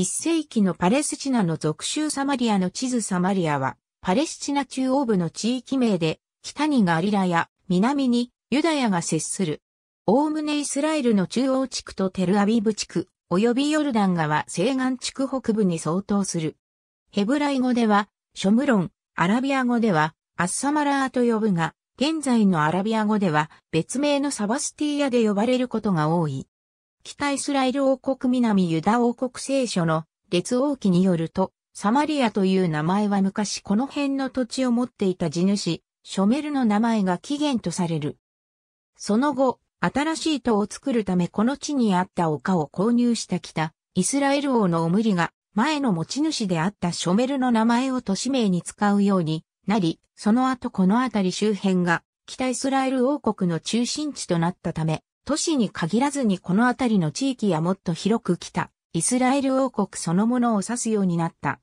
1世紀のパレスチナの属州サマリアの地図。サマリアはパレスチナ中央部の地域名で、北にガリラや南にユダヤが接する。おおむねイスラエルの中央地区とテルアビブ地区、及びヨルダン川西岸地区北部に相当する。ヘブライ語では、ショムロン、アラビア語では、アッサマラーと呼ぶが、現在のアラビア語では別名のサバスティーヤで呼ばれることが多い。北イスラエル王国南ユダ王国聖書の列王記によると、サマリアという名前は昔この辺の土地を持っていた地主、ショメルの名前が起源とされる。その後、新しい塔を作るためこの地にあった丘を購入した北イスラエル王のオムリが前の持ち主であったショメルの名前を都市名に使うようになり、その後この辺り周辺が北イスラエル王国の中心地となったため、都市に限らずにこの辺りの地域やもっと広く北イスラエル王国そのものを指すようになった。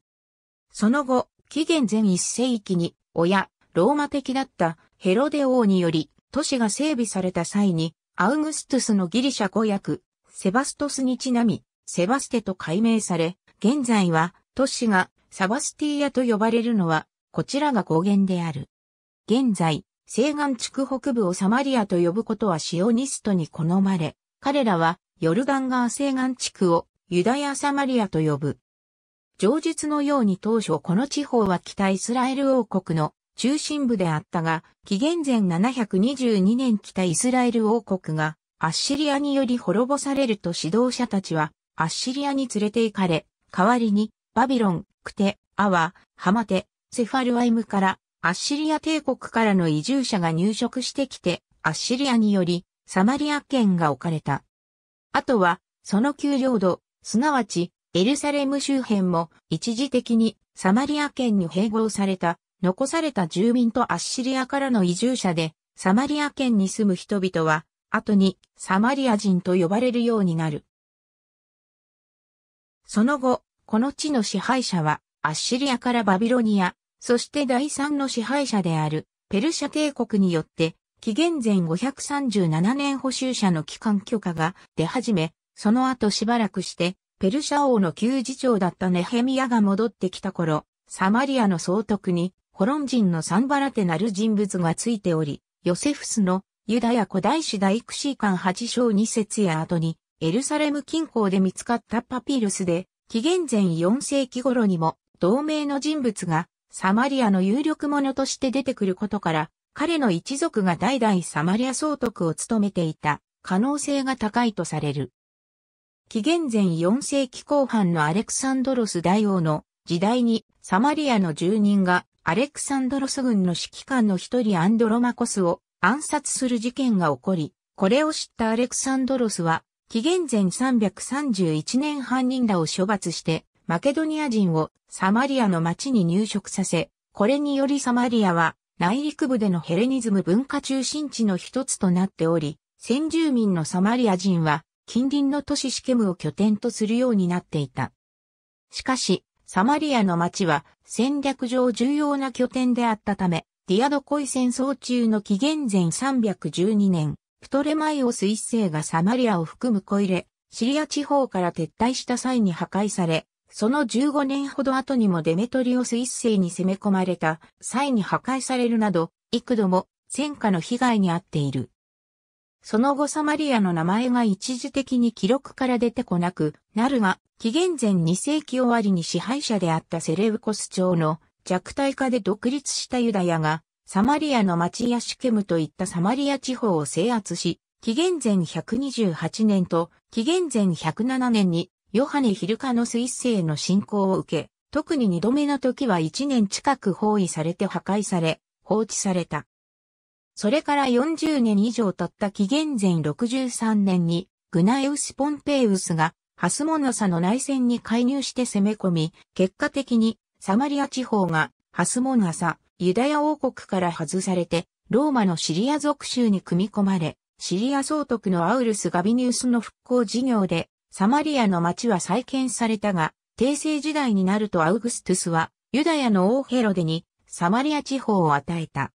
その後、紀元前1世紀に親、ローマ的だったヘロデ王により都市が整備された際に、アウグストゥスのギリシャ語訳、セバストスにちなみ、セバステと改名され、現在は都市がサバスティーヤと呼ばれるのは、こちらが語源である。現在、西岸地区北部をサマリアと呼ぶことはシオニストに好まれ、彼らはヨルダン川西岸地区をユダヤ・サマリアと呼ぶ。上述のように当初この地方は北イスラエル王国の中心部であったが、紀元前722年北イスラエル王国がアッシリアにより滅ぼされると指導者たちはアッシリアに連れて行かれ、代わりにバビロン、クテ、アワ、ハマテ、セファルワイムからアッシリア帝国からの移住者が入植してきて、アッシリアによりサマリア県が置かれた。あとは、その丘陵土、すなわちエルサレム周辺も一時的にサマリア県に併合された。残された住民とアッシリアからの移住者で、サマリア県に住む人々は、後にサマリア人と呼ばれるようになる。その後、この地の支配者は、アッシリアからバビロニア、そして第三の支配者である、ペルシャ帝国によって、紀元前537年補修者の帰還許可が出始め、その後しばらくして、ペルシャ王の旧次長だったネヘミヤが戻ってきた頃、サマリアの総督に、ホロン人のサンバラテなる人物がついており、ヨセフスのユダヤ古代史第クシー巻8章2節や後に、エルサレム近郊で見つかったパピルスで、紀元前4世紀頃にも同名の人物がサマリアの有力者として出てくることから、彼の一族が代々サマリア総督を務めていた可能性が高いとされる。紀元前4世紀後半のアレクサンドロス大王の時代にサマリアの住人が、アレクサンドロス軍の指揮官の一人アンドロマコスを暗殺する事件が起こり、これを知ったアレクサンドロスは、紀元前331年犯人らを処罰して、マケドニア人をサマリアの町に入植させ、これによりサマリアは内陸部でのヘレニズム文化中心地の一つとなっており、先住民のサマリア人は近隣の都市シケムを拠点とするようになっていた。しかし、サマリアの町は戦略上重要な拠点であったため、ディアドコイ戦争中の紀元前312年、プトレマイオス1世がサマリアを含むコイレ、シリア地方から撤退した際に破壊され、その15年ほど後にもデメトリオス1世に攻め込まれた際に破壊されるなど、幾度も戦火の被害に遭っている。その後サマリアの名前が一時的に記録から出てこなくなるが、紀元前2世紀終わりに支配者であったセレウコス朝の弱体化で独立したユダヤが、サマリアの町やシケムといったサマリア地方を制圧し、紀元前128年と紀元前107年にヨハネ・ヒルカノス1世の侵攻を受け、特に2度目の時は1年近く包囲されて破壊され、放置された。それから40年以上経った紀元前63年に、グナエウス・ポンペイウスが、ハスモナサの内戦に介入して攻め込み、結果的にサマリア地方がハスモナサ、ユダヤ王国から外されて、ローマのシリア属州に組み込まれ、シリア総督のアウルス・ガビニウスの復興事業で、サマリアの町は再建されたが、帝政時代になるとアウグストゥスは、ユダヤの王ヘロデにサマリア地方を与えた。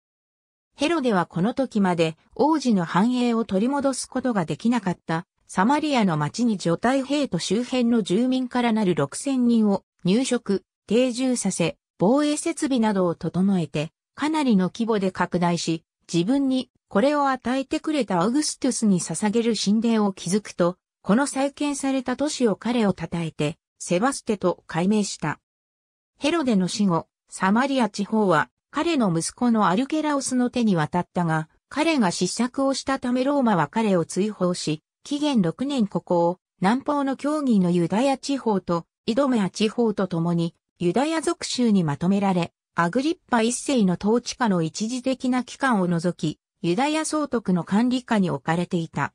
ヘロデはこの時まで王子の繁栄を取り戻すことができなかったサマリアの町に除隊兵と周辺の住民からなる 6,000 人を入植、定住させ、防衛設備などを整えて、かなりの規模で拡大し、自分にこれを与えてくれたアウグストゥスに捧げる神殿を築くと、この再建された都市を彼を称えて、セバステと改名した。ヘロデの死後、サマリア地方は彼の息子のアルケラオスの手に渡ったが、彼が失策をしたためローマは彼を追放し、紀元6年ここを南方の教義のユダヤ地方とイドメア地方と共にユダヤ属州にまとめられ、アグリッパ一世の統治下の一時的な期間を除き、ユダヤ総督の管理下に置かれていた。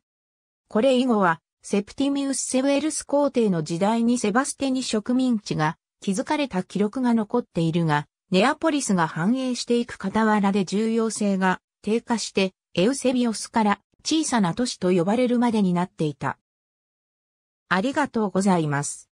これ以後は、セプティミウス・セウェルス皇帝の時代にセバステに植民地が築かれた記録が残っているが、ネアポリスが繁栄していく傍らで重要性が低下して、エウセビオスから小さな都市と呼ばれるまでになっていた。ありがとうございます。